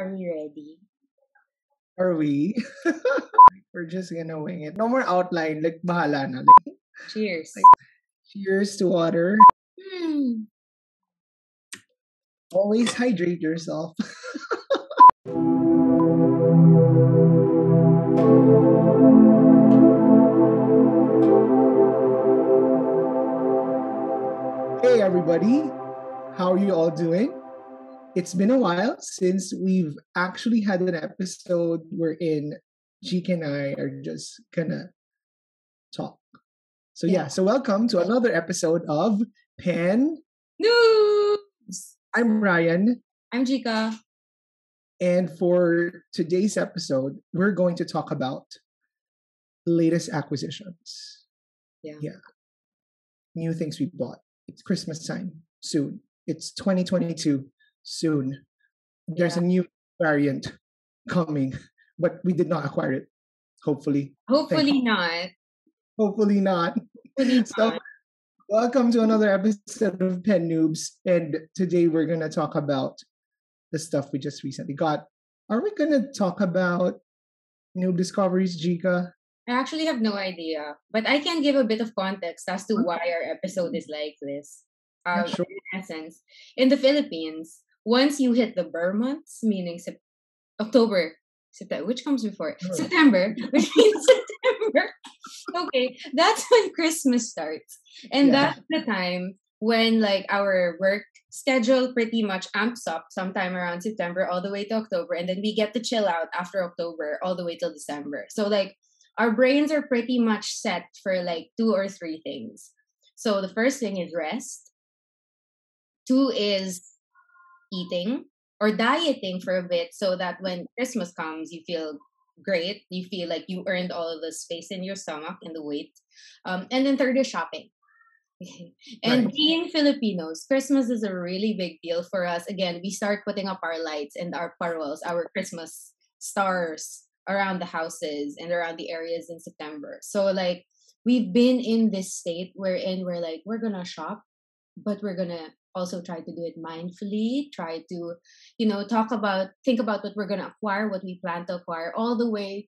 Are we ready? Are we? We're just gonna wing it. No more outline. Like, bahala na. Like, cheers. Like, cheers to water. Mm. Always hydrate yourself. Hey everybody, how are you all doing? It's been a while since we've actually had an episode wherein Jeek and I are just gonna talk. So so welcome to another episode of Pen Noobs. I'm Ryan. I'm Jika. And for today's episode, we're going to talk about latest acquisitions. Yeah. New things we bought. It's Christmas time soon. It's 2022. Soon. There's a new variant coming, but we did not acquire it. Hopefully not. So, welcome to another episode of Pen Noobs. And today we're going to talk about the stuff we just recently got. Are we going to talk about noob discoveries, Jika? I actually have no idea, but I can give a bit of context as to why our episode is like this. Sure. In essence, in the Philippines, once you hit the Burr months, meaning October, which comes before it? September, which means September. Okay, that's when Christmas starts. And that's the time when like our work schedule pretty much amps up sometime around September all the way to October. And then we get to chill out after October all the way till December. So like our brains are pretty much set for like 2 or 3 things. So the first thing is rest. 2 is eating or dieting for a bit so that when Christmas comes, you feel great. You feel like you earned all of the space in your stomach and the weight. And then 3rd is shopping. And being Filipinos, Christmas is a really big deal for us. Again, we start putting up our lights and our parwals, our Christmas stars around the houses and around the areas in September. So like we've been in this state wherein we're like, we're going to shop, but we're going to also try to do it mindfully, try to, think about what we're going to acquire, what we plan to acquire, all the way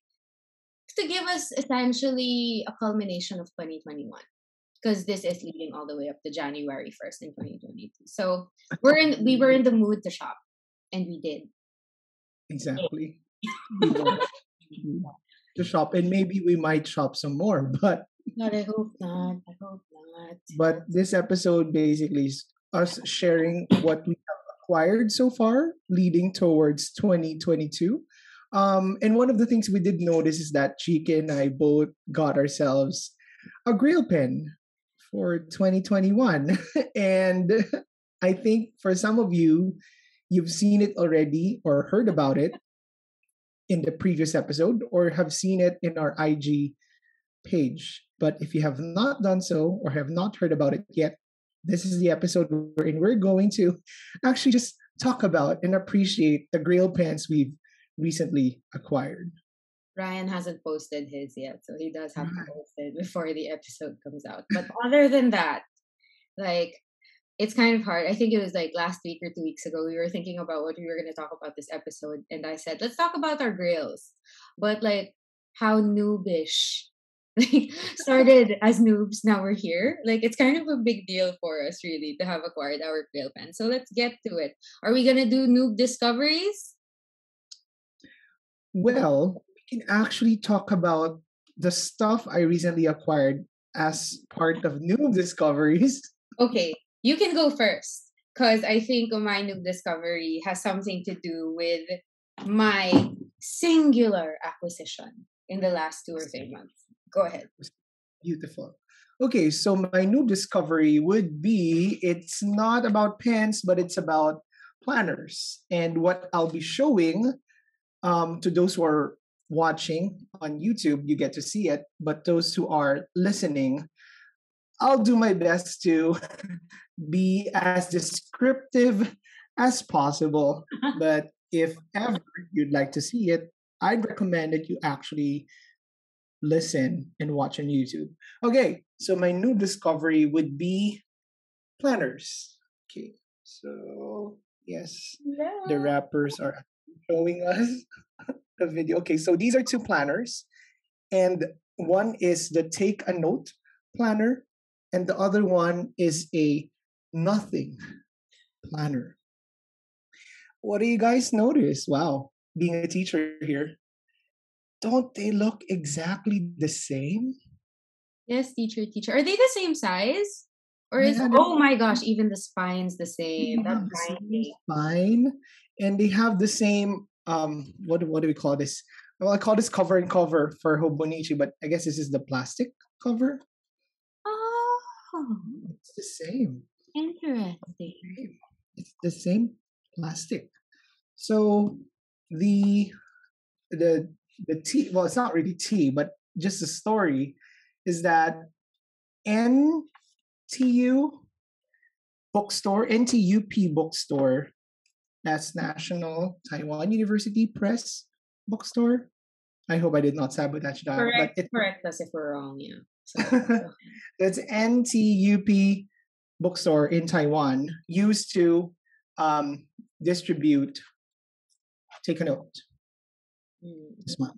to give us essentially a culmination of 2021, because this is leading all the way up to January 1st in 2022. So we were in the mood to shop, and we did. Exactly. To shop, and maybe we might shop some more, but... Not, I hope not. I hope not. But this episode basically is us sharing what we have acquired so far, leading towards 2022. And one of the things we did notice is that Chika and I both got ourselves a Grail pen for 2021. And I think for some of you, you've seen it already or heard about it in the previous episode or have seen it in our IG page. But if you have not done so or have not heard about it yet, this is the episode wherein we're going to actually just talk about and appreciate the Grail pens we've recently acquired. Ryan hasn't posted his yet, so he does have to post it before the episode comes out. But other than that, like, it's kind of hard. I think it was like last week or 2 weeks ago, we were thinking about what we were going to talk about this episode. And I said, let's talk about our Grails. But like, how noobish. Like, started as noobs, now we're here. Like, it's kind of a big deal for us, really, to have acquired our Grail pen. So let's get to it. Are we going to do noob discoveries? Well, we can actually talk about the stuff I recently acquired as part of noob discoveries. Okay, you can go first, because I think my noob discovery has something to do with my singular acquisition in the last 2 or 3 months. Go ahead. Beautiful. Okay, so my new discovery would be, it's not about pens, but it's about planners. And what I'll be showing to those who are watching on YouTube, you get to see it. But those who are listening, I'll do my best to be as descriptive as possible. But if ever you'd like to see it, I'd recommend that you actually listen and watch on YouTube. Okay, so my new discovery would be planners. Okay, so yes, the wrappers are showing us the video. Okay, so these are two planners. And one is the Take a Note planner. And the other one is a Nothing planner. What do you guys notice? Wow, being a teacher here. Don't they look exactly the same? Yes, teacher. Are they the same size? Or is, oh my gosh, even the spine's the same. That's the same spine. And they have the same, what do we call this? Well, I call this cover and cover for Hobonichi, but I guess this is the plastic cover. Oh. It's the same. Interesting. It's the same plastic. So the tea, well, it's not really tea, but just the story is that NTUP bookstore, that's National Taiwan University Press bookstore. I hope I did not sabotage that. Correct us if we're wrong, yeah. So. That's NTUP bookstore in Taiwan, used to distribute Take a Note. This month.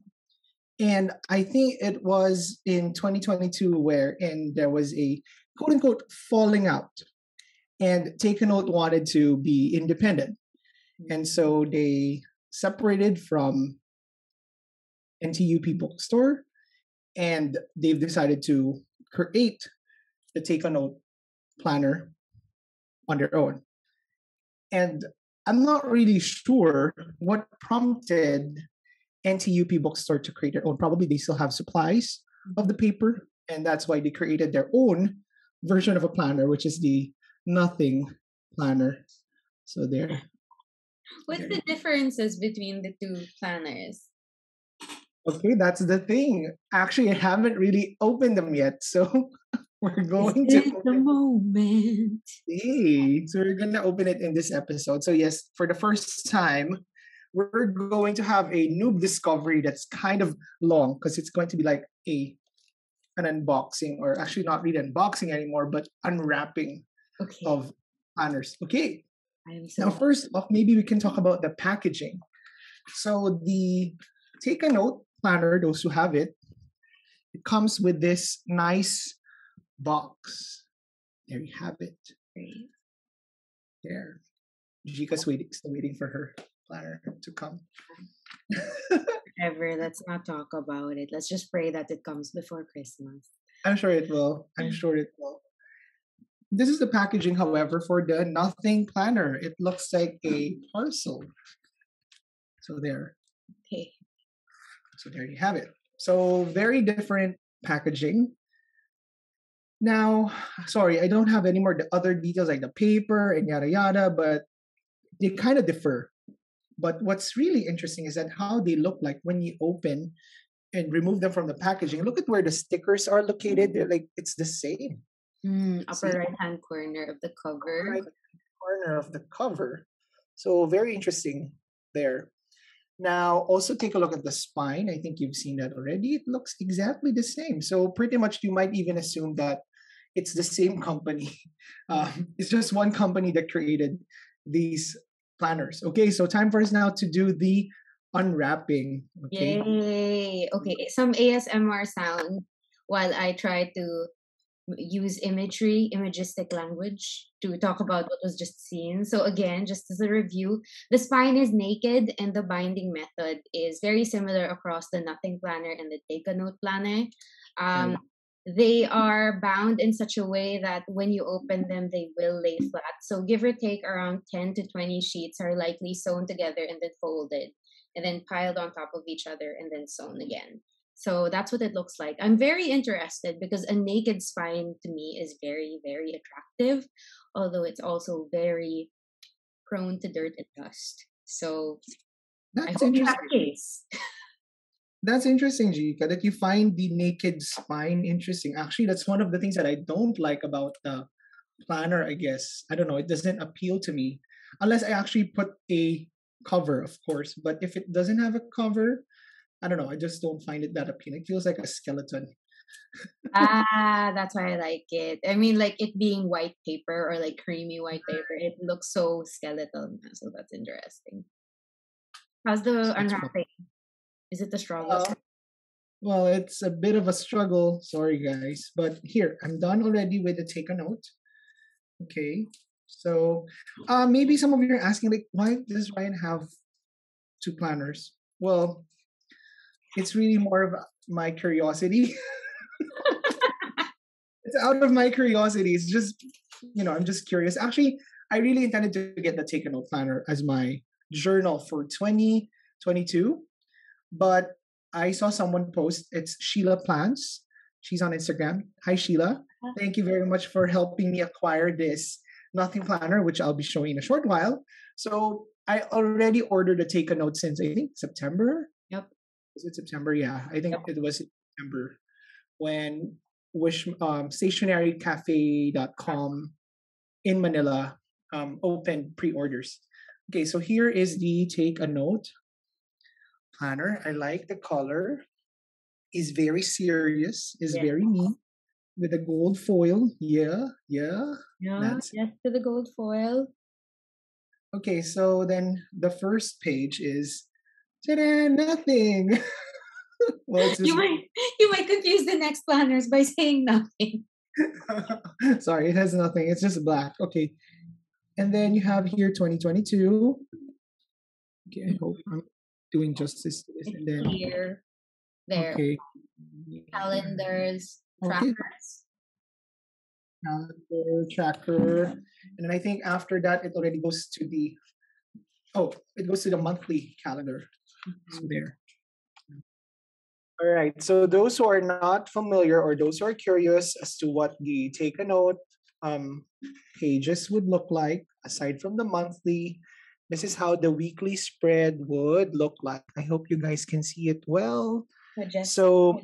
And I think it was in 2022 wherein there was a quote unquote falling out, and Take a Note wanted to be independent. And so they separated from NTUP bookstore, and they've decided to create the Take a Note planner on their own. And I'm not really sure what prompted NTUP bookstore to create their own. Probably they still have supplies of the paper, and that's why they created their own version of a planner, which is the Nothing planner. So there. What's the differences between the two planners? Okay, that's the thing. Actually, I haven't really opened them yet, so we're going to open the moment. Hey, so we're going to open it in this episode. So yes, for the first time, we're going to have a noob discovery that's kind of long, because it's going to be like an unboxing, or actually not really unboxing anymore, but unwrapping of planners. Okay. Now, first off, maybe we can talk about the packaging. So the Take a Note planner, those who have it, it comes with this nice box. There you have it. There. Jika's waiting for her planner to come. Whatever, let's not talk about it. Let's just pray that it comes before Christmas. I'm sure it will. This is the packaging, however, for the Nothing planner. It looks like a parcel. So there. Okay. So there you have it. So very different packaging. Now, sorry, I don't have any more the other details like the paper and yada yada, but they kind of differ. But what's really interesting is that how they look like when you open and remove them from the packaging. Look at where the stickers are located. They're like, it's the same. Upper right-hand corner of the cover. So very interesting there. Now, also take a look at the spine. I think you've seen that already. It looks exactly the same. So pretty much you might even assume that it's the same company. It's just one company that created these planners. Okay, so time for us now to do the unwrapping. Okay. Yay! Okay, some ASMR sound while I try to use imagistic language to talk about what was just seen. So again, just as a review, the spine is naked and the binding method is very similar across the Nothing planner and the Take a Note planner. They are bound in such a way that when you open them, they will lay flat. So give or take around 10 to 20 sheets are likely sewn together and then folded and then piled on top of each other and then sewn again. So that's what it looks like. I'm very interested because a naked spine to me is very, very attractive, although it's also very prone to dirt and dust. So that's interesting. That's interesting, Jika, that you find the naked spine interesting. Actually, that's one of the things that I don't like about the planner, I guess. I don't know. It doesn't appeal to me unless I actually put a cover, of course. But if it doesn't have a cover, I don't know. I just don't find it that appealing. It feels like a skeleton. That's why I like it. I mean, like it being white paper or like creamy white paper, it looks so skeletal. So that's interesting. How's the unwrapping? Is it the struggle? Well, it's a bit of a struggle. Sorry, guys. But here, I'm done already with the Take a Note. Okay. So maybe some of you are asking, like, why does Ryan have two planners? Well, it's really more of my curiosity. It's out of my curiosity. It's just, you know, I'm just curious. Actually, I really intended to get the Take a Note planner as my journal for 2022, but I saw someone post. It's Sheila Plans. She's on Instagram. Hi, Sheila. Thank you very much for helping me acquire this Nothing planner, which I'll be showing in a short while. So I already ordered a Take a Note since, I think, September. Yep. Is it September? Yeah. I think it was September when StationeryCafe.com in Manila opened pre-orders. Okay, so here is the Take a Note planner. I like the color. It's very serious. It's very neat. With a gold foil. Yes, to the gold foil. Okay, so then the first page is ta-da, nothing. Well, just... you might confuse the next planners by saying nothing. Sorry, it has nothing. It's just black. Okay. And then you have here 2022. Okay, I hope I'm doing justice to this. And then here, there, calendars, trackers. Calendar, tracker. And then I think after that, it already goes to the, it goes to the monthly calendar. So there. All right. So those who are not familiar or those who are curious as to what the Take a Note pages would look like, aside from the monthly, this is how the weekly spread would look like. I hope you guys can see it well. So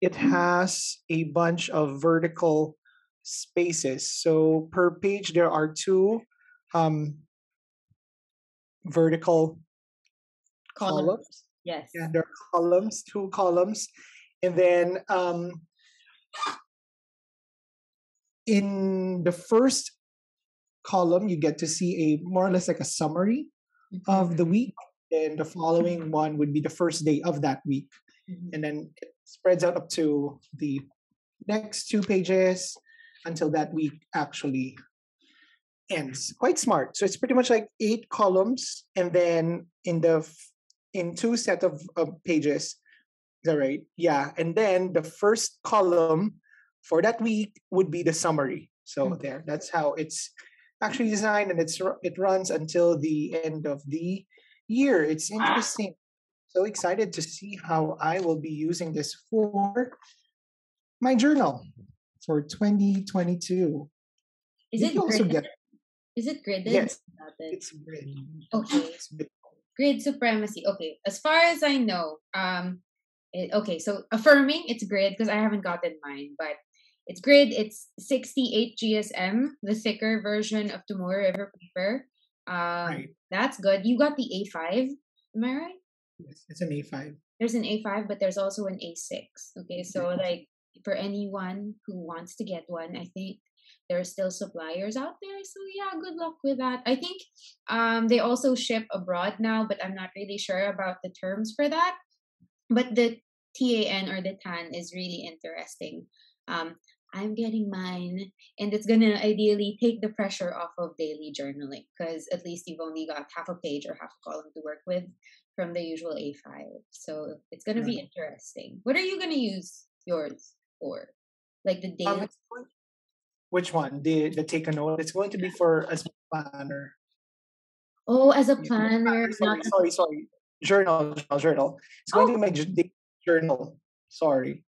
it has a bunch of vertical spaces. So per page, there are two vertical columns. Yes. Yeah, there are columns, two columns. And then in the first column, you get to see a more or less like a summary of the week. And the following one would be the first day of that week. And then it spreads out up to the next two pages until that week actually ends. Quite smart. So it's pretty much like 8 columns. And then in 2 set of pages. Is that right? Yeah. And then the first column for that week would be the summary. So there, that's how it's actually designed, and it runs until the end of the year. It's interesting. So excited to see how I will be using this for my journal for 2022. Is it gridded? Is it gridded? Yes, it's gridded. Okay. Grid supremacy. Okay, as far as I know, so affirming it's grid because I haven't gotten mine, but it's grid. It's 68 GSM, the thicker version of Tomoe River Paper. Right. That's good. You got the A5, am I right? Yes, it's an A5. There's an A5, but there's also an A6. Okay, so like for anyone who wants to get one, I think there are still suppliers out there. So yeah, good luck with that. I think they also ship abroad now, but I'm not really sure about the terms for that. But the TAN or the TAN is really interesting. I'm getting mine, and it's going to ideally take the pressure off of daily journaling because at least you've only got half a page or half a column to work with from the usual A5. So it's going to be interesting. What are you going to use yours for? Like the daily? Which one? The Take a Note. It's going to be for as a planner. Oh, as a planner. Sorry. Journal. It's going to be my journal. Sorry.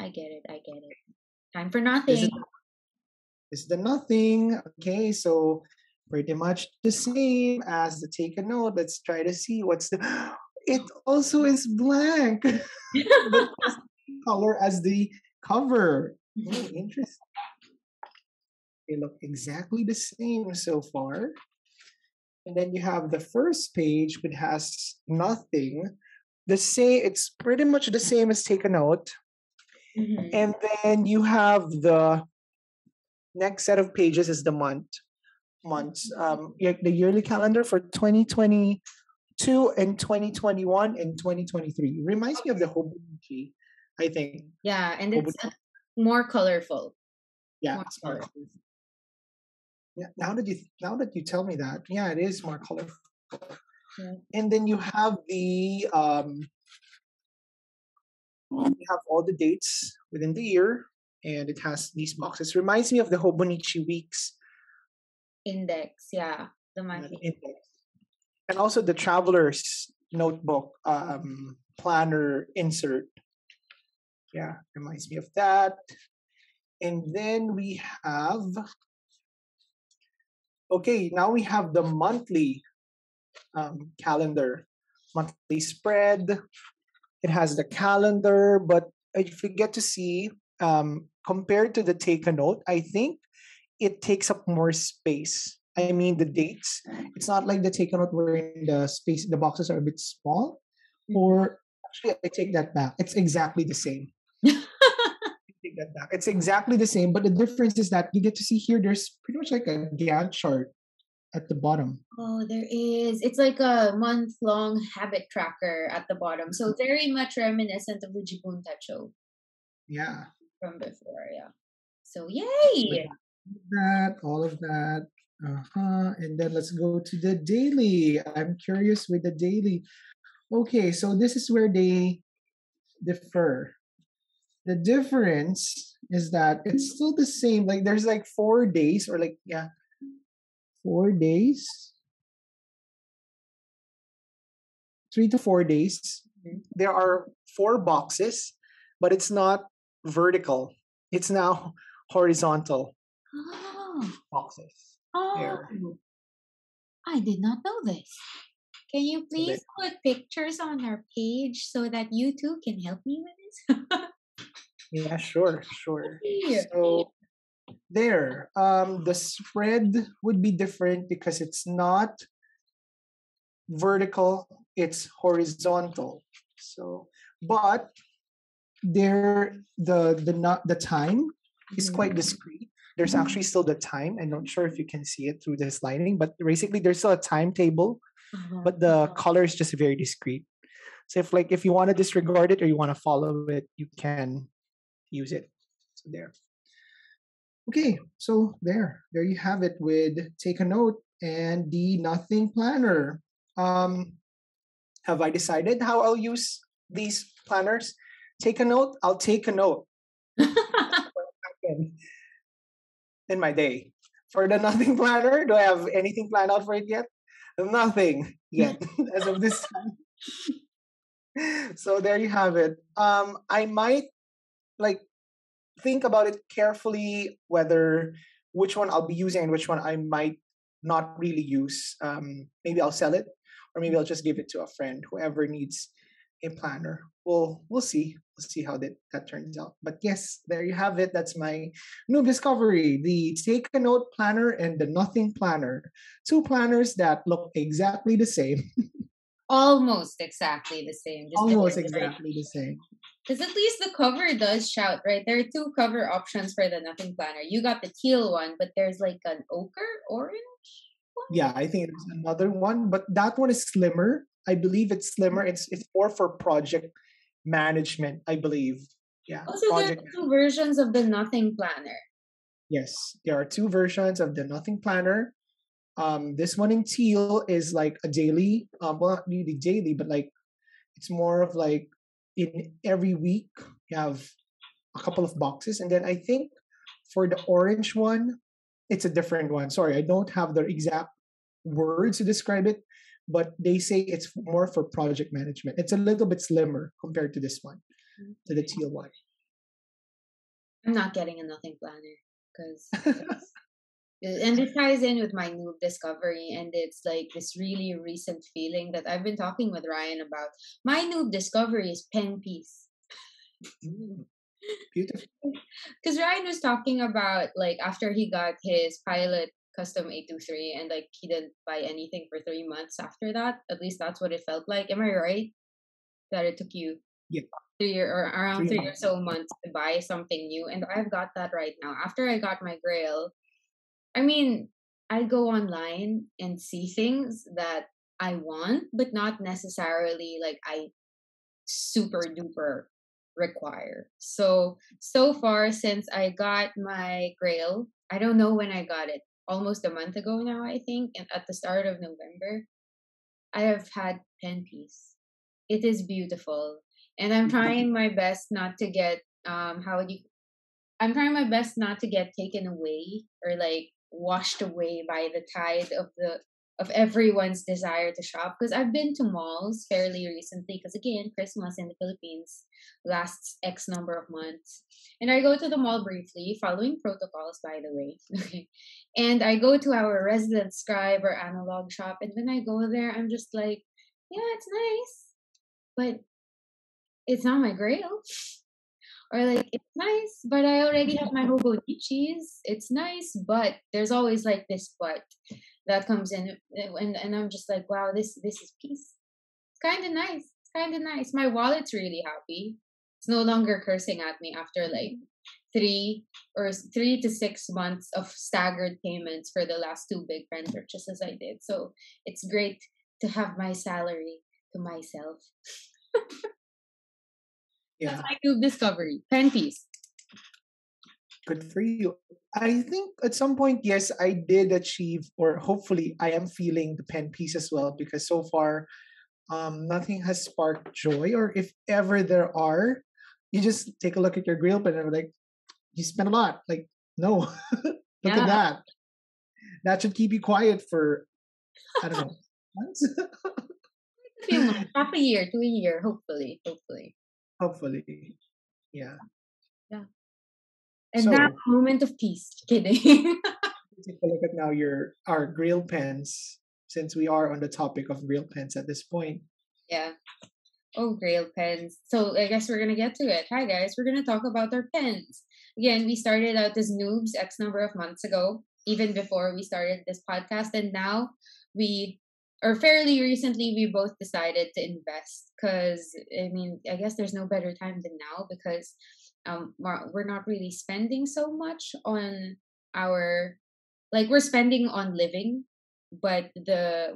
I get it. Time for nothing. It's the nothing. Okay, so pretty much the same as the Take a Note. Let's try to see what's the... It also is blank. The color as the cover. Oh, interesting. They look exactly the same so far. And then you have the first page, which has nothing. It's pretty much the same as Take a Note. And then you have the next set of pages is the months. The yearly calendar for 2022 two in 2021 and 2023. It reminds me of the Hobonichi, I think. Yeah, and it's more colorful. Yeah, more colorful. Yeah, now that you tell me that, yeah, it is more colorful. Yeah. And then you have the you have all the dates within the year, and it has these boxes. Reminds me of the Hobonichi Weeks index, yeah, the monthly index, and also the Traveler's Notebook planner insert. Yeah, reminds me of that. And then we have. Okay, now we have the monthly calendar, monthly spread. It has the calendar, but if you get to see, compared to the Take a Note, I think it takes up more space. I mean, the dates. It's not like the Take a Note where the space, the boxes are a bit small. Or actually, I take that back. It's exactly the same. It's exactly the same, but the difference is that you get to see here, there's pretty much like a Gantt chart at the bottom. Oh, there is. It's like a month-long habit tracker at the bottom. So very much reminiscent of the Jibun Techo. Yeah. From before, yeah. So yay! That, all of that. Uh-huh. And then let's go to the daily. I'm curious with the daily. Okay, so this is where they differ. The difference is that it's still the same. Like there's like 4 days or like, yeah, 4 days, 3 to 4 days. Mm-hmm. There are 4 boxes, but it's not vertical. It's now horizontal boxes. Oh, there. I did not know this. Can you please put pictures on our page so that you too can help me with this? Yeah, sure. So there, the spread would be different because it's not vertical, it's horizontal. So, but there, the time is quite discrete. There's actually still the time. I'm not sure if you can see it through this lighting, but basically there's still a timetable, but the color is just very discrete. So if you want to disregard it or you want to follow it, you can. Use it. So there. Okay, so there you have it with Take a Note and the Nothing planner. Have I decided how I'll use these planners? Take a note, I'll take a note in my day. For the Nothing planner, do I have anything planned out for it yet? Nothing yet as of this time. So there you have it. I might think about it carefully, which one I'll be using and which one I might not really use. Maybe I'll sell it, or maybe I'll just give it to a friend, whoever needs a planner. We'll see. We'll see how that turns out. But yes, there you have it. That's my new discovery, the Take a Note planner and the Nothing planner. 2 planners that look exactly the same. Almost exactly the same. Almost exactly the same. Because at least the cover does shout, right? There are 2 cover options for the Nothing planner. You got the teal one, but there's like an orange one? Yeah, I think there's another one, but that one is slimmer. I believe it's slimmer. It's more for project management, I believe. Yeah. Also, there are 2 versions of the Nothing planner. Yes, there are 2 versions of the Nothing planner. This one in teal is like a daily, well, not really daily, but like it's more of like in every week you have a couple of boxes. And then I think for the orange one, it's a different one. Sorry, I don't have the exact words to describe it, but they say it's more for project management. It's a little bit slimmer compared to this one, to the teal one. I'm not getting a Nothing planner because... And it ties in with my new discovery, and it's like this really recent feeling that I've been talking with Ryan about. My new discovery is pen peace. Beautiful. Because Ryan was talking about after he got his Pilot Custom 823, and he didn't buy anything for 3 months after that. At least that's what it felt like. Am I right? That it took you 3 or so months to buy something new, and I've got that right now. After I got my Grail. I mean, I go online and see things that I want, but not necessarily like I super duper require. So far since I got my Grail, I don't know when I got it, almost a month ago now, I think, and at the start of November, I have had Pen Piece. It is beautiful. And I'm trying my best not to get I'm trying my best not to get taken away or like washed away by the tide of everyone's desire to shop, because I've been to malls fairly recently, because again, Christmas in the Philippines lasts X number of months, and I go to the mall briefly, following protocols, by the way. And I go to our resident scribe or analog shop, and when I go there, I'm just like, yeah, it's nice, but it's not my Grail. Or like, it's nice, but I already have my Hobonichis. It's nice, but there's always like this but that comes in, and I'm just like, wow, this is peace. It's kind of nice. It's kind of nice. My wallet's really happy. It's no longer cursing at me after like 3 to 6 months of staggered payments for the last 2 big pen purchases I did. So it's great to have my salary to myself. Yeah. That's my new discovery. Pen Piece. Good for you. I think at some point, yes, I did achieve, or hopefully I am feeling the Pen Piece as well, because so far, nothing has sparked joy. Or if ever there are, you just take a look at your Grail pen and like, you spent a lot. Like, no, look at that. That should keep you quiet for, I don't know, months? A few months, half a year, 2 years, hopefully. Hopefully. Yeah. And so, that moment of peace. Kidding. Take a look at now our Grail pens, since we are on the topic of Grail pens at this point. Yeah. Oh, Grail pens. So I guess we're going to get to it. Hi, guys. We're going to talk about our pens. Again, we started out as noobs X number of months ago, even before we started this podcast. And now fairly recently, we both decided to invest because, I mean, I guess there's no better time than now, because we're not really spending so much on we're spending on living, but the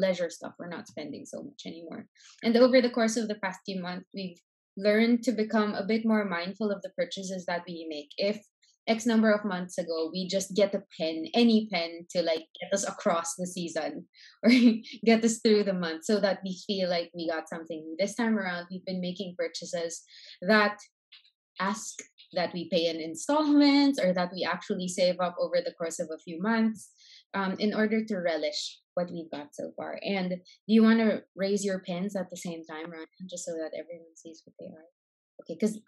leisure stuff, we're not spending so much anymore. And over the course of the past few months, we've learned to become a bit more mindful of the purchases that we make. If X number of months ago, we just get a pen, any pen, to like get us across the season or get us through the month so that we feel like we got something new. This time around, we've been making purchases that ask that we pay in installments or that we actually save up over the course of a few months in order to relish what we've got so far. And do you want to raise your pens at the same time, Ryan, just so that everyone sees what they are? Okay, because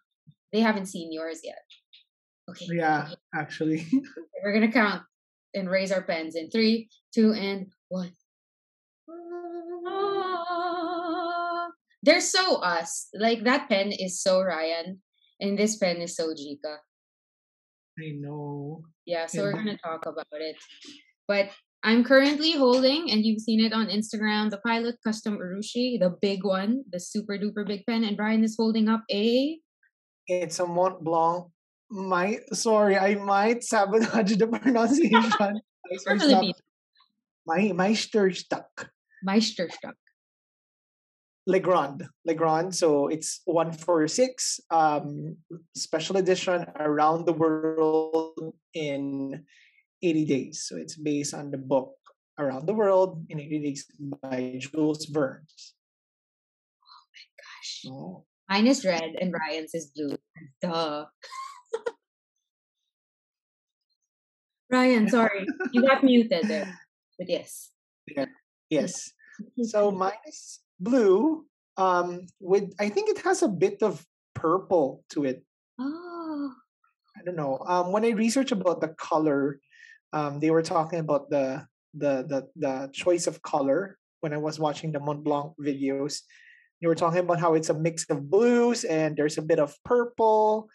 they haven't seen yours yet. Okay. Yeah, actually. We're going to count and raise our pens in 3, 2, and 1. Ah, they're so us. Like, that pen is so Ryan, and this pen is so Jika. I know. Yeah, so we're going to talk about it. But I'm currently holding, and you've seen it on Instagram, the Pilot Custom Urushi, the big one, the super duper big pen. And Brian is holding up a... It's a Montblanc. I might sabotage the pronunciation. Meisterstuck. Le Grand. So it's 146, special edition, Around the World in 80 Days. So it's based on the book Around the World in 80 Days by Jules Verne. Oh my gosh. Oh. Mine is red and Ryan's is blue. Duh. Ryan, sorry, you got muted there, but yes. Yes. So mine is blue with, I think it has a bit of purple to it. Oh. I don't know. When I researched about the color, they were talking about the choice of color when I was watching the Montblanc videos. They were talking about how it's a mix of blues and there's a bit of purple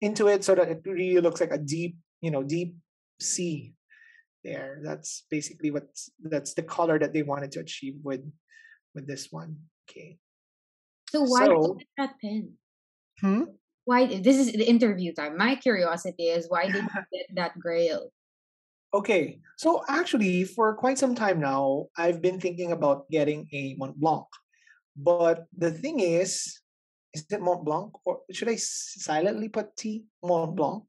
into it, so that it really looks like a deep sea there. That's basically that's the color that they wanted to achieve with this one. Okay. So why did that pen? Why, this is the interview time. My curiosity is, why did you get that Grail? Okay, so actually for quite some time now, I've been thinking about getting a Montblanc. But the thing is it Montblanc? Or should I silently put T? Montblanc?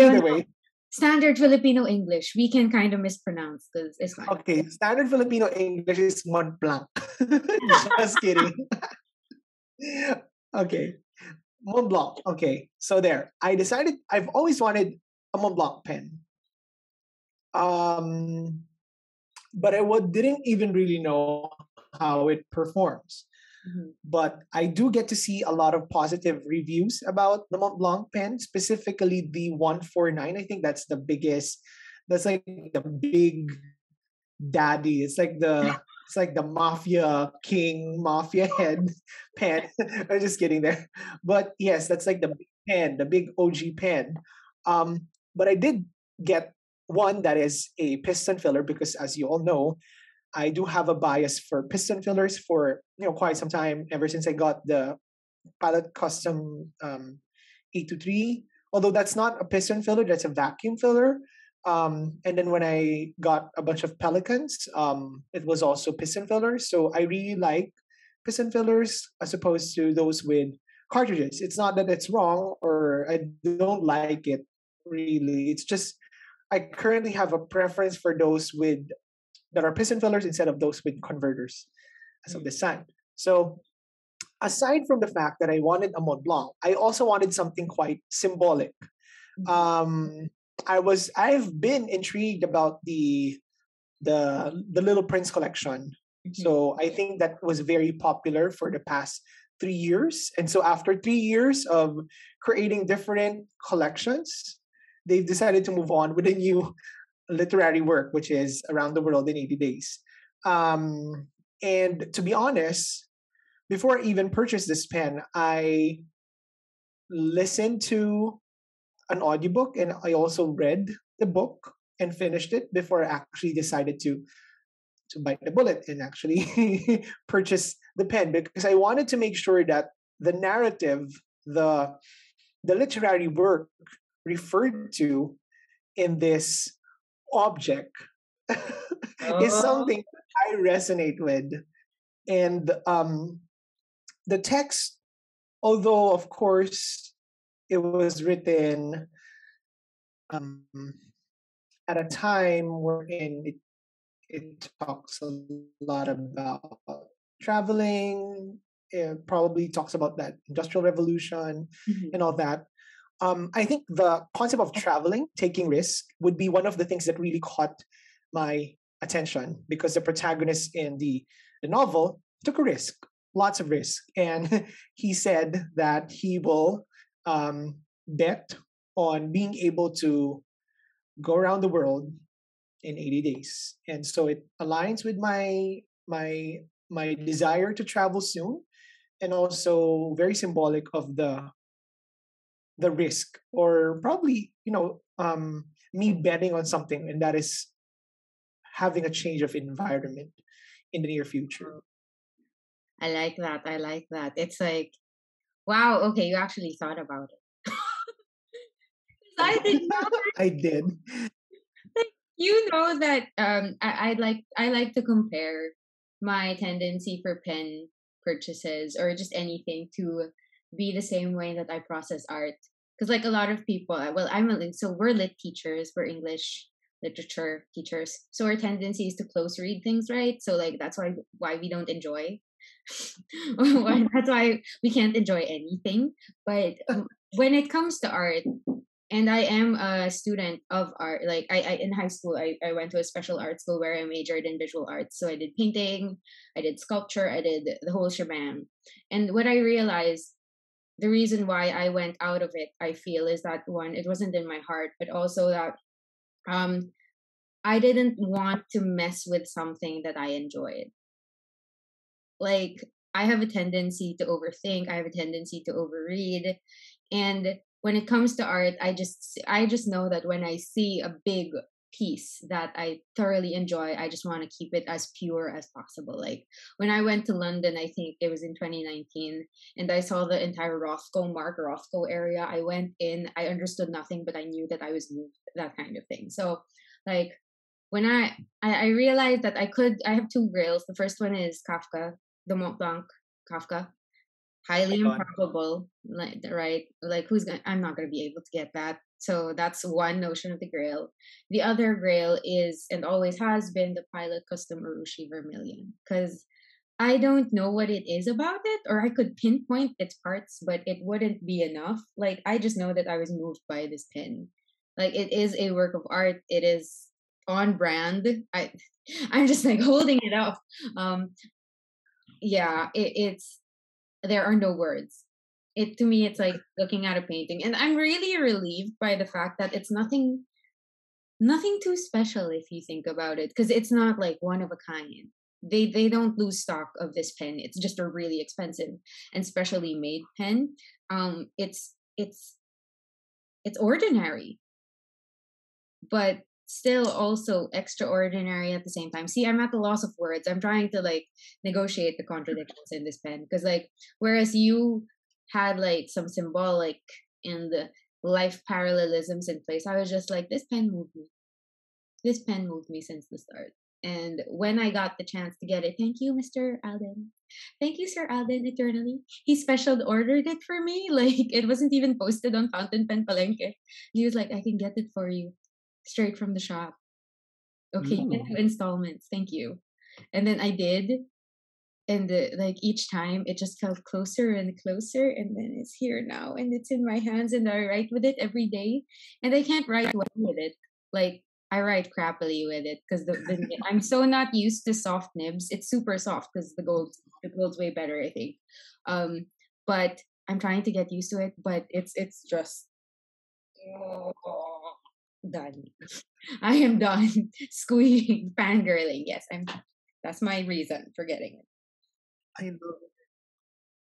Either way. Standard Filipino English. We can kind of mispronounce because it's not. Okay, standard Filipino English is Montblanc. Just kidding. Okay, Montblanc. Okay, so there. I decided I've always wanted a Montblanc pen. But I didn't even really know how it performs. Mm-hmm. But I do get to see a lot of positive reviews about the Montblanc pen, specifically the 149. I think that's the biggest. That's like the big daddy. It's like the mafia king, mafia head pen. I'm just kidding there. But yes, that's like the big pen, the big OG pen. But I did get one that is a piston filler because, as you all know, I do have a bias for piston fillers for quite some time, ever since I got the Pilot Custom 823. Although that's not a piston filler, that's a vacuum filler. And then when I got a bunch of Pelicans, it was also piston fillers. So I really like piston fillers as opposed to those with cartridges. It's not that it's wrong or I don't like it really. It's just I currently have a preference for those with that are piston fillers instead of those with converters as of this time. So aside from the fact that I wanted a Montblanc, I also wanted something quite symbolic. I've been intrigued about the Little Prince collection. So I think that was very popular for the past 3 years. And so after 3 years of creating different collections, they've decided to move on with a new literary work, which is Around the World in 80 Days. And to be honest, before I even purchased this pen, I listened to an audiobook and I also read the book and finished it before I actually decided to bite the bullet and actually purchase the pen, because I wanted to make sure that the narrative, the literary work referred to in this object is something I resonate with. And the text, although of course it was written at a time wherein it talks a lot about traveling, it probably talks about that industrial revolution and all that. I think the concept of traveling, taking risk, would be one of the things that really caught my attention, because the protagonist in the novel took a risk, lots of risk. And he said that he will bet on being able to go around the world in 80 days. And so it aligns with my desire to travel soon, and also very symbolic of the risk, or probably, me betting on something, and that is having a change of environment in the near future. I like that. I like that. It's like, wow, okay, you actually thought about it. I did not. I did. You know that I like to compare my tendency for pen purchases or just anything to be the same way that I process art, because like a lot of people, we're lit teachers, we're English literature teachers, so our tendency is to close read things, right? So like that's why we don't enjoy that's why we can't enjoy anything. But when it comes to art, and I am a student of art, like I in high school I went to a special art school where I majored in visual arts, so I did painting, I did sculpture, I did the whole shebang. And what I realized, the reason why I went out of it, I feel, is that one, it wasn't in my heart, but also that I didn't want to mess with something that I enjoyed. Like, I have a tendency to overthink. I have a tendency to overread. And when it comes to art, I just know that when I see a big piece that I thoroughly enjoy, I just want to keep it as pure as possible. Like when I went to London, I think it was in 2019, and I saw the entire Rothko area. I went in, I understood nothing, but I knew that I was moved, that kind of thing. So Like when I realized that I have two grails. The first one is Kafka, the Montblanc Kafka. Highly improbable, right? Like I'm not going to be able to get that. So that's one notion of the grail. The other grail is, and always has been, the Pilot Custom Urushi Vermillion. Because I don't know what it is about it, or I could pinpoint its parts, but it wouldn't be enough. Like, I just know that I was moved by this pen. Like, it is a work of art. It is on brand. I'm just like holding it up. Yeah, it's... there are no words. It, to me, it's like looking at a painting. And I'm really relieved by the fact that it's nothing too special if you think about it, because it's not like one of a kind. They don't lose stock of this pen. It's just a really expensive and specially made pen. It's ordinary, but still also extraordinary at the same time. See, I'm at the loss of words. I'm trying to like negotiate the contradictions in this pen, because like whereas you had like some symbolic and life parallelisms in place, I was just like, this pen moved me since the start. And when I got the chance to get it, thank you, Mr. Alden. Thank you, Sir Alden, eternally. He special ordered it for me. Like, it wasn't even posted on Fountain Pen Palenque. He was like, I can get it for you straight from the shop. Okay, you can do installments. Thank you. And then I did. And like each time it just felt closer and closer. And then it's here now. And it's in my hands. And I write with it every day. And I can't write well with it. Like, I write crappily with it because I'm so not used to soft nibs. It's super soft because the gold's way better, I think. But I'm trying to get used to it. But it's just done. I am done squeaking, fangirling. Yes, I'm done. That's my reason for getting it.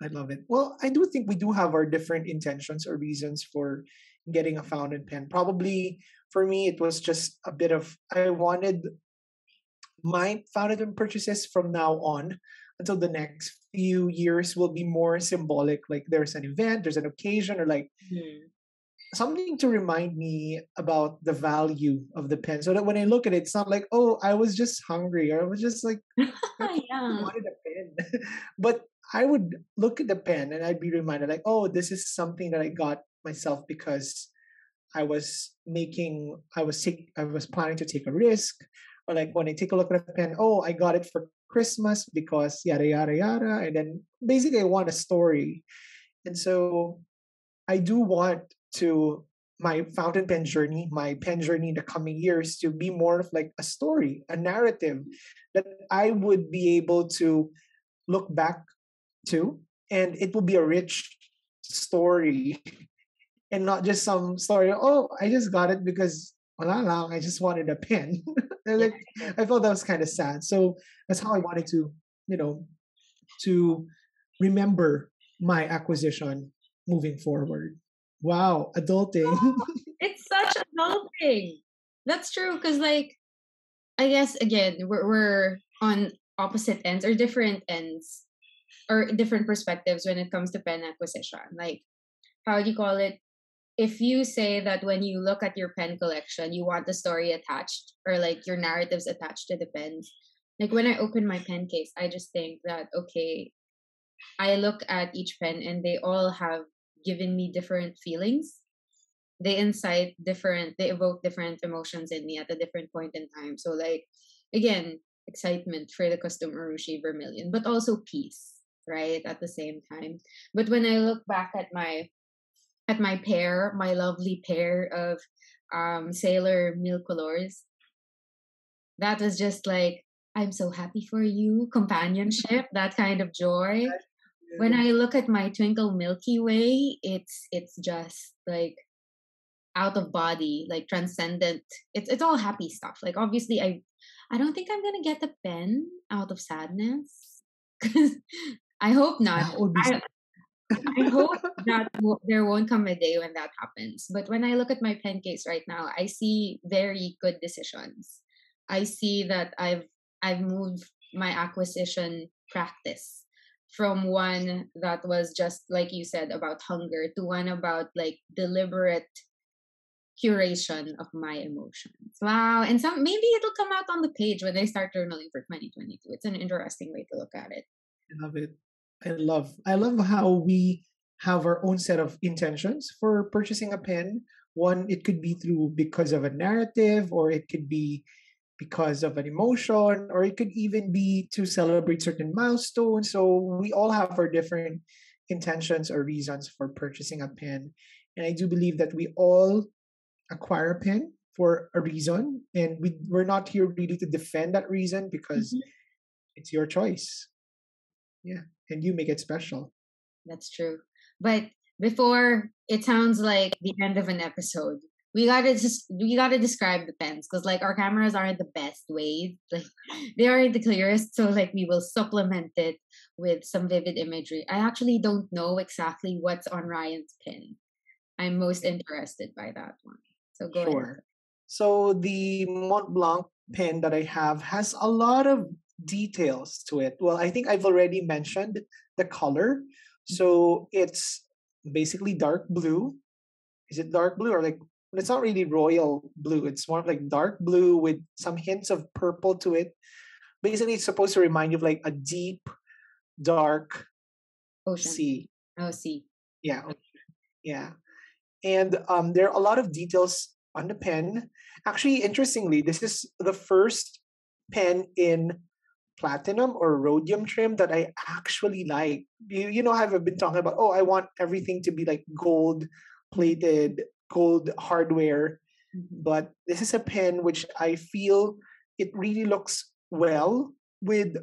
I love it. Well, I do think we do have our different intentions or reasons for getting a fountain pen. Probably for me, it was just a bit of, I wanted my fountain pen purchases from now on until the next few years will be more symbolic. Like there's an event, there's an occasion, or like something to remind me about the value of the pen, so that when I look at it, it's not like, oh, I was just hungry, or I was just like, I wanted a pen. But I would look at the pen and I'd be reminded like, oh, this is something that I got myself because I was planning to take a risk. Or like when I take a look at a pen, oh, I got it for Christmas because yada, yada, yada. And then basically I want a story. And so I do want to my pen journey in the coming years to be more of like a story, a narrative that I would be able to look back to, and it will be a rich story and not just some story, oh, I just got it because I just wanted a pen. Like, I felt that was kind of sad. So that's how I wanted to, to remember my acquisition moving forward. Wow, adulting. It's such adulting. That's true, because like, I guess again, we're on opposite ends or different ends or different perspectives when it comes to pen acquisition. Like, how do you call it? If you say that when you look at your pen collection, you want the story attached or like your narratives attached to the pens. Like when I open my pen case, I just think that, okay, I look at each pen and they all have given me different feelings. They evoke different emotions in me at a different point in time. So like, again, excitement for the Custom Urushi Vermillion, but also peace, right? At the same time. But when I look back at my pair, my lovely pair of Sailor Mil Colors, that was just like, I'm so happy for you, companionship, that kind of joy. When I look at my Twinkle Milky Way, it's just like out of body, like transcendent. It's all happy stuff. Like obviously, I don't think I'm gonna get a pen out of sadness. I hope not. I hope that there won't come a day when that happens. But when I look at my pen case right now, I see very good decisions. I see that I've moved my acquisition practice from one that was just, like you said, about hunger to one about like deliberate curation of my emotions. Wow. And some, maybe it'll come out on the page when I start journaling for 2022. It's an interesting way to look at it. I love it. I love how we have our own set of intentions for purchasing a pen. One, it could be through because of a narrative, or it could be because of an emotion, or it could even be to celebrate certain milestones. So we all have our different intentions or reasons for purchasing a pen. And I do believe that we all acquire a pen for a reason. And we're not here really to defend that reason, because it's your choice. Yeah. And you make it special. That's true. But before it sounds like the end of an episode, we gotta describe the pens, because like our cameras aren't the best way. Like they aren't the clearest. So like we will supplement it with some vivid imagery. I actually don't know exactly what's on Ryan's pen. I'm most interested by that one. So go ahead. So the Montblanc pen that I have has a lot of details to it. Well, I think I've already mentioned the color. So it's basically dark blue. Is it dark blue or like, it's not really royal blue. It's more of like dark blue with some hints of purple to it. Basically, it's supposed to remind you of like a deep, dark ocean. Sea. Oh, sea. Yeah. Yeah. And there are a lot of details on the pen. Actually, interestingly, this is the first pen in platinum or rhodium trim that I actually like. You know, I've been talking about, I want everything to be like gold plated, gold hardware. But this is a pen which I feel it really looks well with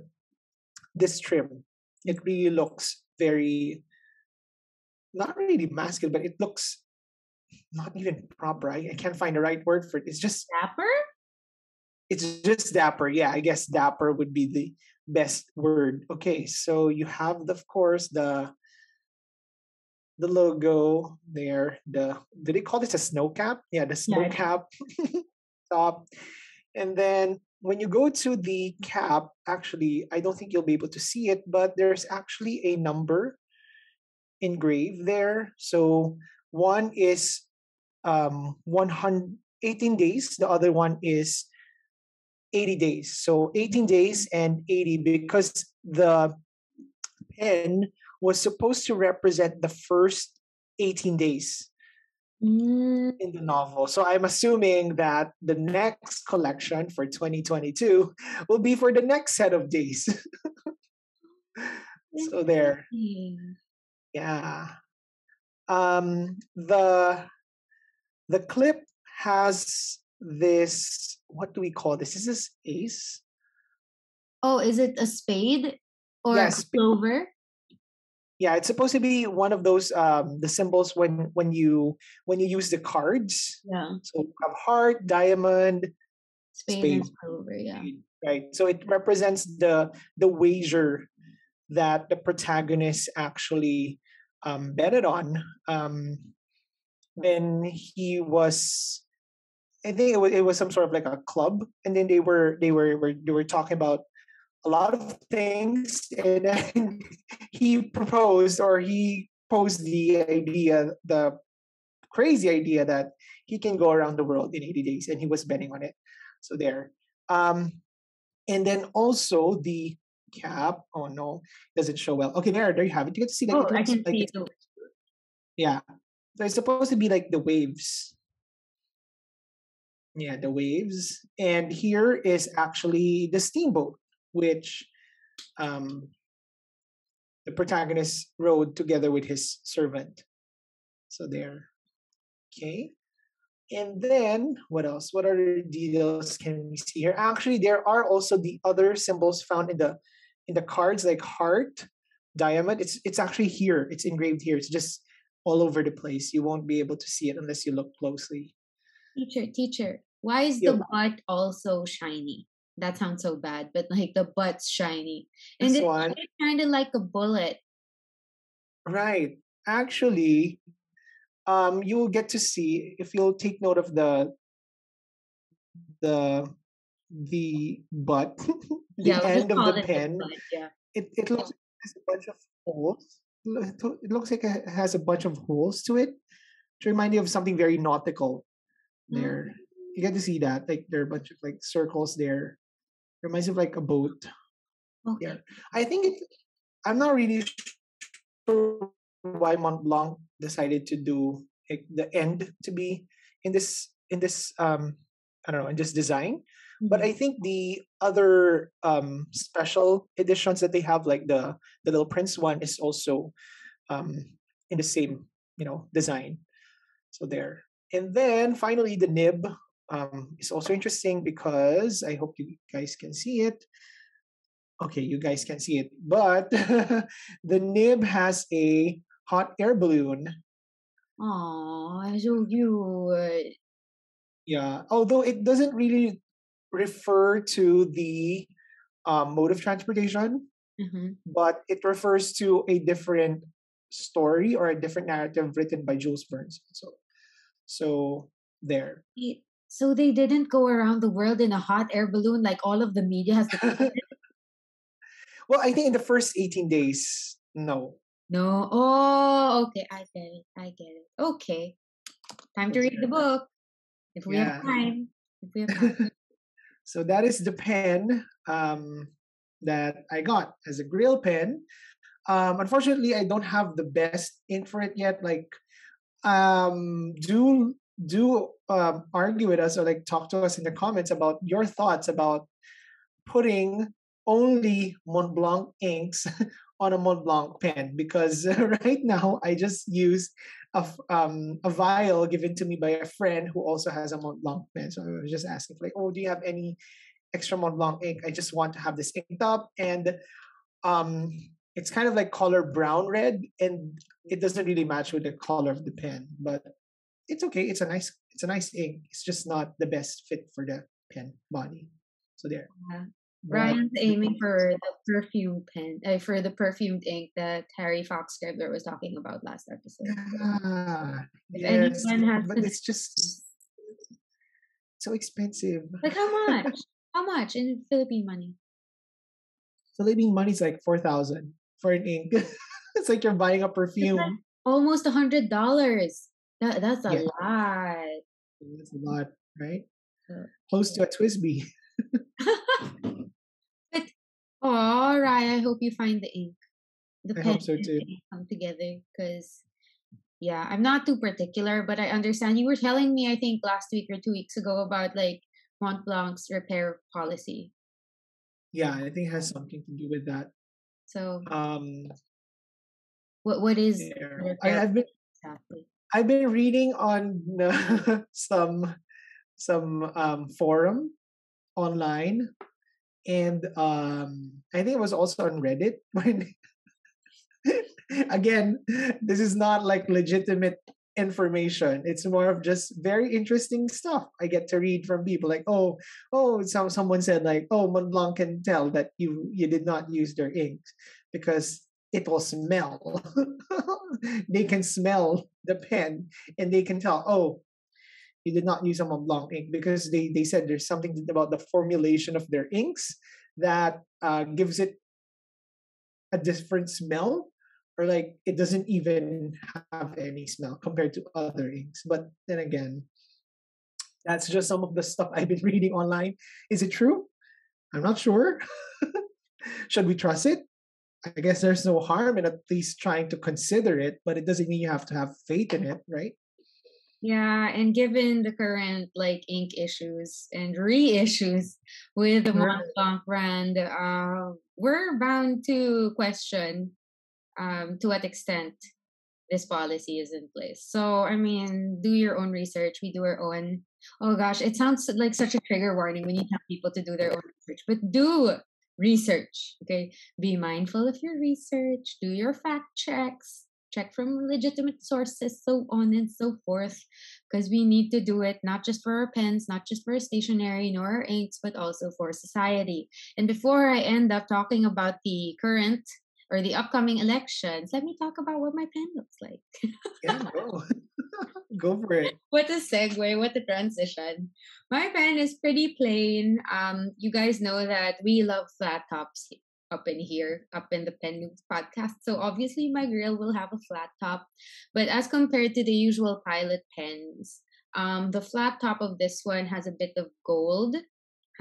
this trim. It really looks very, not really masculine, but it looks not even proper. I can't find the right word for it. It's just dapper? It's just dapper. Yeah, I guess dapper would be the best word. Okay, so you have, of course, the logo there. Did they call this a snow cap? Yeah, the snow cap top. And then when you go to the cap, actually, I don't think you'll be able to see it, but there's actually a number engraved there. So one is 18 days. The other one is 80 days. So 18 days and 80, because the pen was supposed to represent the first 18 days in the novel. So I'm assuming that the next collection for 2022 will be for the next set of days. So there. Yeah. The clip has this, what do we call this? Is this ace? Oh, is it a spade or a clover? Yeah, it's supposed to be one of those the symbols when you use the cards. Yeah. So you have heart, diamond, spade. And clover, yeah. Right. So it represents the wager that the protagonist actually betted on when he was, I think it was some sort of like a club, and then they were talking about a lot of things, and then he posed the idea, the crazy idea that he can go around the world in 80 days, and he was betting on it. So there, and then also the cap. Oh no, it doesn't show well. Okay, there you have it. You get to see like, I can see it. Yeah, so it's supposed to be like the waves. Yeah, the waves. And here is actually the steamboat, which the protagonist rode together with his servant. So there. Okay. And then what else? What other details can we see here? Actually, there are also the other symbols found in the cards, like heart, diamond. It's actually here. It's engraved here. It's just all over the place. You won't be able to see it unless you look closely. Teacher, why is the butt also shiny? That sounds so bad, but like the butt's shiny. And it's kind of like a bullet. Right. Actually, you will get to see, if you'll take note of the butt, the end of the pen. Butt, yeah. It looks like it has a bunch of holes. It looks like it has a bunch of holes to it, to remind you of something very nautical. there. You get to see that. Like there are a bunch of like circles there. Reminds me of like a boat. Okay. Yeah. I think it, I'm not really sure why Montblanc decided to do like the end to be in this I don't know, in this design. But I think the other special editions that they have, like the Little Prince one, is also in the same, you know, design. So there. And then finally, the nib is also interesting because I hope you guys can see it. Okay, you guys can see it. But the nib has a hot air balloon. Aww, so cute. Yeah, although it doesn't really refer to the mode of transportation, but it refers to a different story or a different narrative written by Jules Verne. So there. So they didn't go around the world in a hot air balloon like all of the media has to. Well, I think in the first 18 days, no. Oh, okay. I get it. Okay. Time to read the book. If we have time. So that is the pen that I got as a Grail pen. Unfortunately, I don't have the best ink for it yet. Like, do argue with us or like talk to us in the comments about your thoughts about putting only Montblanc inks on a Montblanc pen, because right now I just used a vial given to me by a friend who also has a Montblanc pen. So I was just asking, like, oh, do you have any extra Montblanc ink? I just want to have this inked up, and it's kind of like color brown red, and it doesn't really match with the color of the pen. But it's okay. It's a nice ink. It's just not the best fit for the pen body. So there. Yeah. Brian's aiming for the perfume pen, for the perfumed ink that Harry Fox Scribbler was talking about last episode. Yes, but it's just so expensive. Like how much? How much in Philippine money? Philippine money is like 4,000 for an ink. It's like you're buying a perfume. Like almost $100. That's a lot. That's a lot, right? Close to a Twisby. But all right, I hope you find the ink. I hope so too. Come together, because I'm not too particular, but I understand. You were telling me, I think last week or 2 weeks ago, about like Montblanc's repair policy. Yeah, I think it has something to do with that. So, what is there? I've been reading on some forum online. And I think it was also on Reddit. When again, this is not like legitimate information. It's more of just very interesting stuff I get to read from people. Like, someone said like, Montblanc can tell that you did not use their inks because it will smell. They can smell the pen and they can tell, you did not use a Montblanc ink, because they said there's something about the formulation of their inks that gives it a different smell, or like it doesn't even have any smell compared to other inks. But then again, that's just some of the stuff I've been reading online. Is it true? I'm not sure. Should we trust it? I guess there's no harm in at least trying to consider it, but it doesn't mean you have to have faith in it, right? Yeah, and given the current like ink issues and reissues with the Montblanc brand, we're bound to question to what extent this policy is in place. So, I mean, do your own research. We do our own. Oh gosh, it sounds like such a trigger warning when you tell people to do their own research, but do research, okay? Be mindful of your research, do your fact checks. Check from legitimate sources, so on and so forth, because we need to do it not just for our pens, not just for our stationery, nor our inks, but also for society. And before I end up talking about the current or the upcoming elections, let me talk about what my pen looks like. Go for it. What a segue, what a transition. My pen is pretty plain. You guys know that we love flat tops up in here, up in the Pen Noobs podcast. So obviously my grill will have a flat top, but as compared to the usual Pilot pens, The flat top of this one has a bit of gold,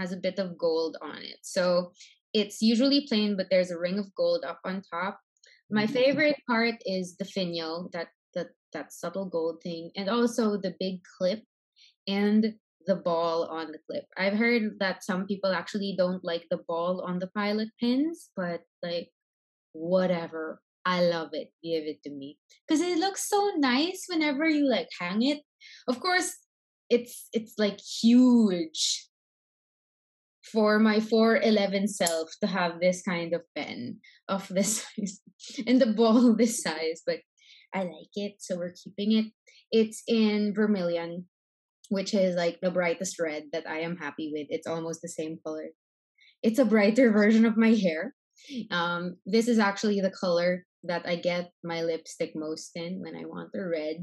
on it. So it's usually plain, but there's a ring of gold up on top. My favorite part is the finial, that subtle gold thing, and also the big clip and the ball on the clip. I've heard that some people actually don't like the ball on the Pilot pens, but like, whatever. I love it. Give it to me. Because it looks so nice whenever you like hang it. Of course, it's like huge for my 4'11" self to have this kind of pen of this size and the ball this size, but I like it, so we're keeping it. It's in vermilion, which is like the brightest red that I am happy with. It's almost the same color. It's a brighter version of my hair. This is actually the color that I get my lipstick most in when I want the red.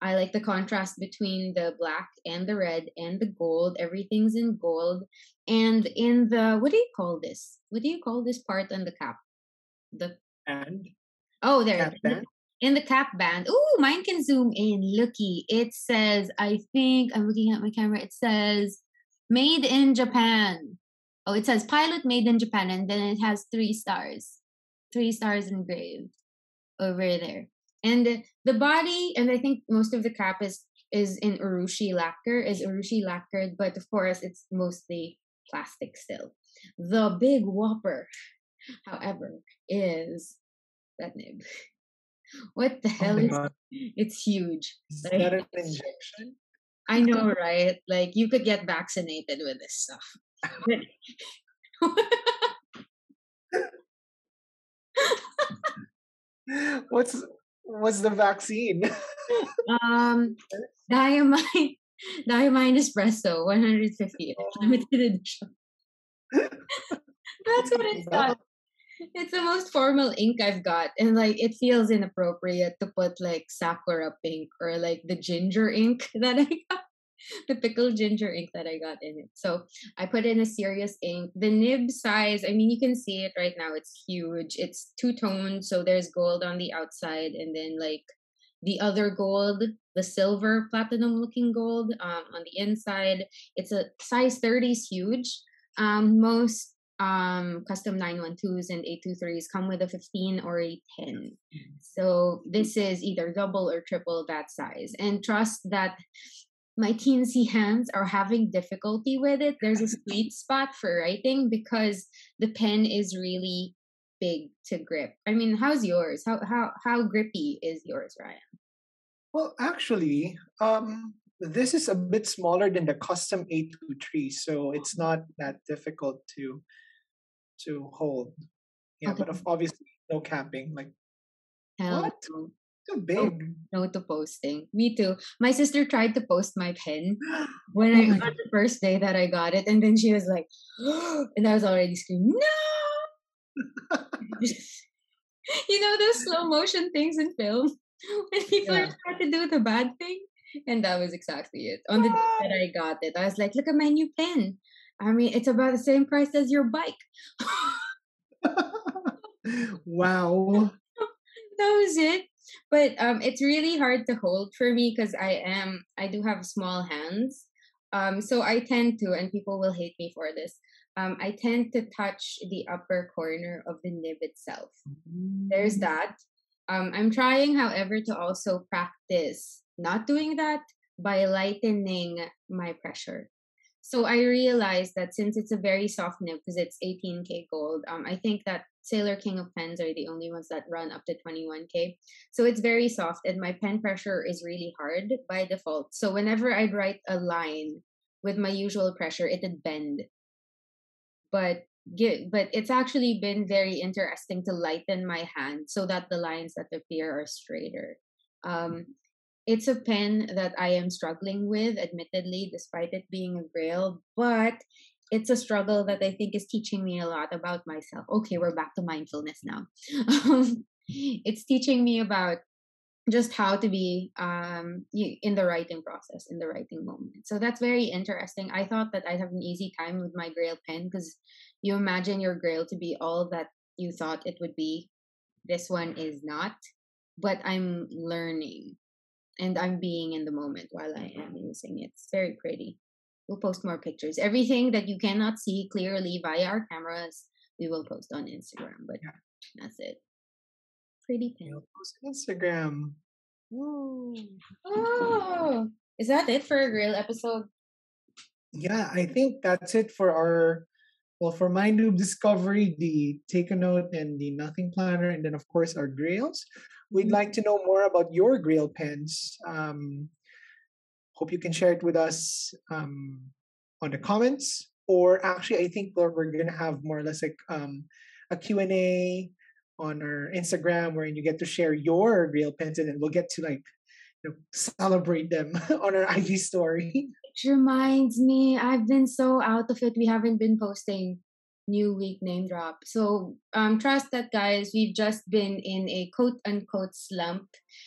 I like the contrast between the black and the red and the gold. Everything's in gold. And in the, what do you call this? What do you call this part on the cap? The band? Oh, there. In the cap band. Oh, mine can zoom in. Looky. It says, I think I'm looking at my camera. It says, made in Japan. Oh, it says Pilot made in Japan. And then it has 3 stars. 3 stars engraved over there. And the body, and I think most of the cap is in Urushi lacquered. But of course, it's mostly plastic still. The big whopper, however, is that nib. What the hell is it? It's huge. Is like, that an injection? I know, right? Like, you could get vaccinated with this stuff. What's the vaccine? Diamine Espresso, 150 limited edition. That's what it's got. It's the most formal ink I've got, and like it feels inappropriate to put like sakura pink or like the ginger ink that I got, the pickled ginger ink that I got in it. So I put in a serious ink. The nib size, I mean, you can see it right now. It's huge. It's 2-toned, so there's gold on the outside, and then like the other gold, the silver platinum-looking gold on the inside. It's a size 30 is huge. Most custom 912s and 823s come with a 15 or a 10. So this is either double or triple that size. And trust that my teensy hands are having difficulty with it. There's a sweet spot for writing because the pen is really big to grip. I mean, how's yours? How grippy is yours, Ryan? Well, actually, this is a bit smaller than the custom 823, so it's not that difficult to hold. Yeah, okay. But obviously no capping. Like, hell, what? Too big. No to posting. Me too. My sister tried to post my pen when I got the first day that I got it, and then she was like, and I was already screaming, no! You know those slow motion things in film when people are trying to do the bad thing? And that was exactly it. On the day that I got it, I was like, look at my new pen. I mean, it's about the same price as your bike. Wow. That was it. But it's really hard to hold for me because I do have small hands. So I tend to, and people will hate me for this, I tend to touch the upper corner of the nib itself. Mm-hmm. There's that. I'm trying, however, to also practice not doing that by lightening my pressure. So I realized that since it's a very soft nib, because it's 18K gold, I think that Sailor King of Pens are the only ones that run up to 21K. So it's very soft and my pen pressure is really hard by default. So whenever I'd write a line with my usual pressure, it'd bend. But it's actually been very interesting to lighten my hand so that the lines that appear are straighter. It's a pen that I am struggling with, admittedly, despite it being a grail, but it's a struggle that I think is teaching me a lot about myself. Okay, we're back to mindfulness now. It's teaching me about just how to be in the writing process, in the writing moment. So that's very interesting. I thought that I'd have an easy time with my grail pen because you imagine your grail to be all that you thought it would be. This one is not, but I'm learning and I'm being in the moment while I am using it. It's very pretty. We'll post more pictures. Everything that you cannot see clearly via our cameras, we will post on Instagram. But that's it. Pretty pen. We'll post Instagram. Ooh. Oh, is that it for a grill episode? Yeah, I think that's it for our, well, for my noob discovery, the Take a Note and the Nothing planner, and then of course our grails. We'd like to know more about your grail pens. Hope you can share it with us on the comments, or actually I think we're gonna have more or less like a Q&A on our Instagram where you get to share your grail pens, and then we'll get to like celebrate them on our IG story. Which reminds me, I've been so out of it. We haven't been posting new week name drop. So trust that, guys. We've just been in a quote-unquote slump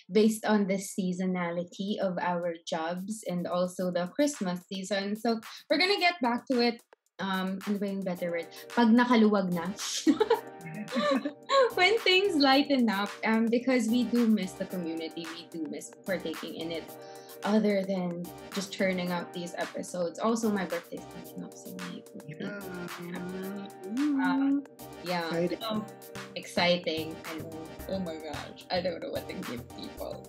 based on the seasonality of our jobs and also the Christmas season. So we're going to get back to it. Ano ba yung better word? Pag nakaluwag na. When things lighten up, because we do miss the community, we do miss partaking in it, other than just turning out these episodes. Also, my birthday's coming up, so yeah, so exciting. I know. Oh my gosh, I don't know what to give people.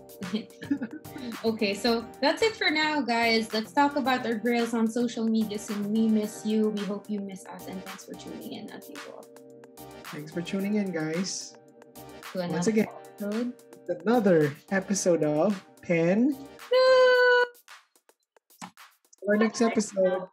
Okay, so that's it for now, guys. Let's talk about our grails on social media soon. We miss you. We hope you miss us, and thanks for tuning in as usual. Thanks for tuning in, guys. Once again, another episode of Pen Noobs. Our next episode.